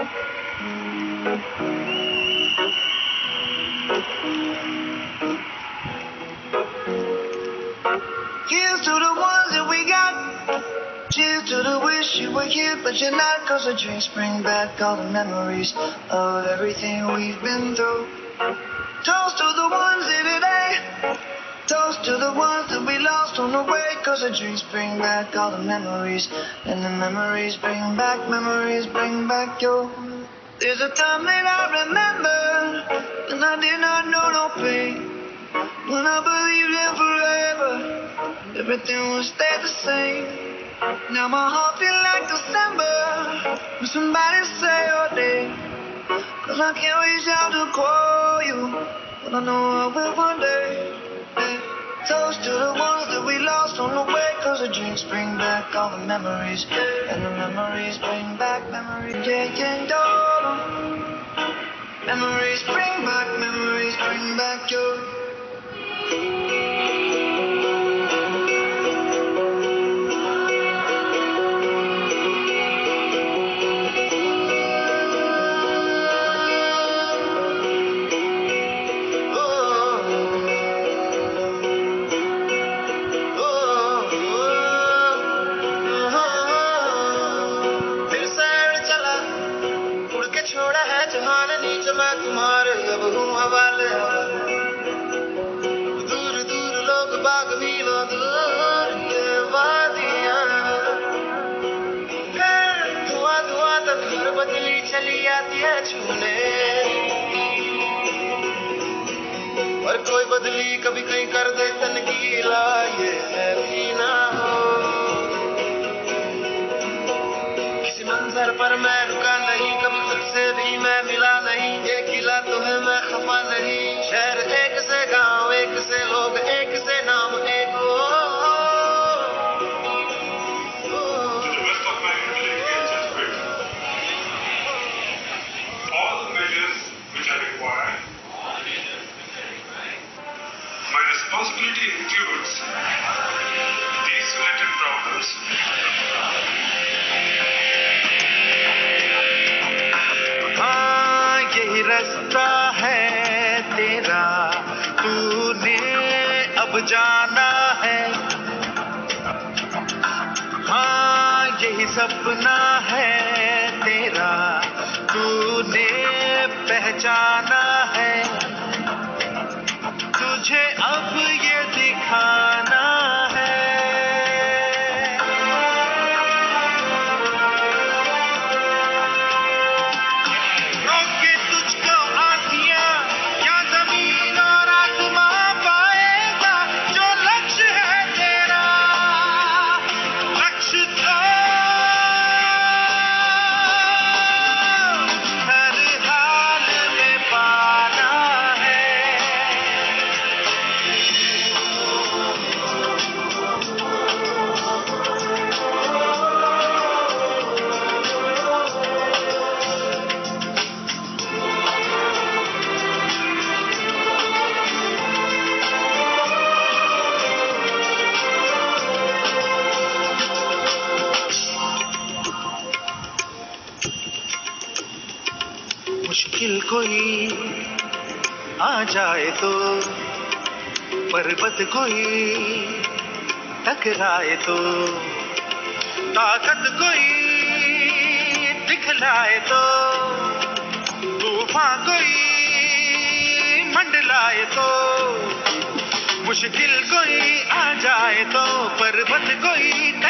Here's to the ones that we got. Cheers to the wish you were here, but you're not. Cause the drinks bring back all the memories of everything we've been through. Toast to the ones here today. Toast to the ones that we lost on the way. Cause the drinks bring back all the memories. And the memories bring back you. There's a time that I remember, and I did not know no pain. When I believed in forever, everything would stay the same. Now my heart feels like December, when somebody say your name. Cause I can't reach out to call you, but I know I will one day. Hey. Toast to the ones that we lost on the way. Cause the drinks bring back all the memories. And the memories bring back memories. Yeah, yeah. Memories bring back your. तुम्हारे अब हूँ हवाले दूर दूर लोग बाग मीलो दूर के वादियाँ फिर धुआ धुआ तो घर बदली चली आती है छूने और कोई बदली कभी कहीं कर दे तन गीला ये भी ना हो किसी मंजर पर मैं रुका नहीं कभी खुद से भी मैं मिला नहीं तुम्हें मैं खफा नहीं शहर एक से गांव एक से लोग एक से नाम एक हो My responsibility includes these related problems. रास्ता है तेरा तूने अब जाना है हाँ यही सपना है तेरा तूने पहचाना है तुझे अब ये दिखाना मुश्किल कोई आ जाए तो पर्वत कोई टकराए तो ताकत कोई दिखलाए तो तूफान कोई मंडलाए तो मुश्किल कोई आ जाए तो पर्वत कोई